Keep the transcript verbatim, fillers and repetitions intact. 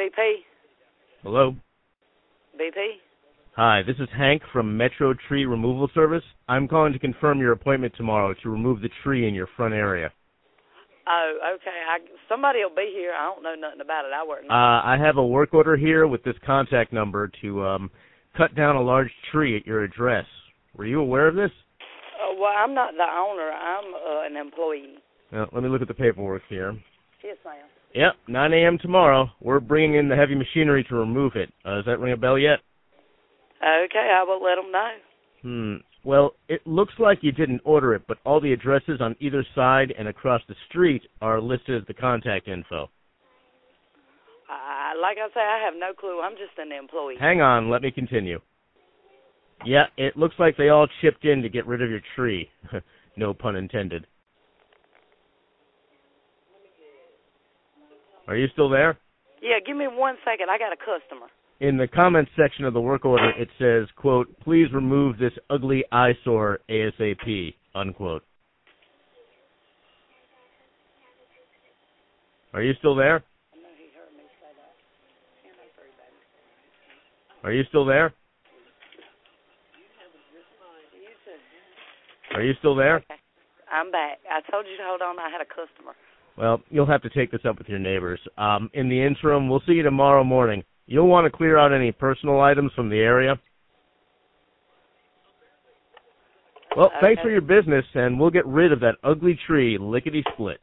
B P. Hello? B P? Hi, this is Hank from Metro Tree Removal Service. I'm calling to confirm your appointment tomorrow to remove the tree in your front area. Oh, okay. I, somebody will be here. I don't know nothing about it. I work. Uh, I have a work order here with this contact number to um, cut down a large tree at your address. Were you aware of this? Uh, well, I'm not the owner. I'm uh, an employee. Now, let me look at the paperwork here. Yes, ma'am. Yep, nine a m tomorrow. We're bringing in the heavy machinery to remove it. Uh, does that ring a bell yet? Okay, I will let them know. Hmm. Well, it looks like you didn't order it, but all the addresses on either side and across the street are listed as the contact info. Uh, like I say, I have no clue. I'm just an employee. Hang on. Let me continue. Yeah, it looks like they all chipped in to get rid of your tree. No pun intended. Are you still there? Yeah, give me one second. I got a customer. In the comments section of the work order, it says, quote, please remove this ugly eyesore ASAP, unquote. Are you still there? Are you still there? Are you still there? Okay. I'm back. I told you to hold on. I had a customer. Well, you'll have to take this up with your neighbors. Um, in the interim, we'll see you tomorrow morning. You'll want to clear out any personal items from the area. Well, okay. Thanks for your business, and we'll get rid of that ugly tree lickety-split.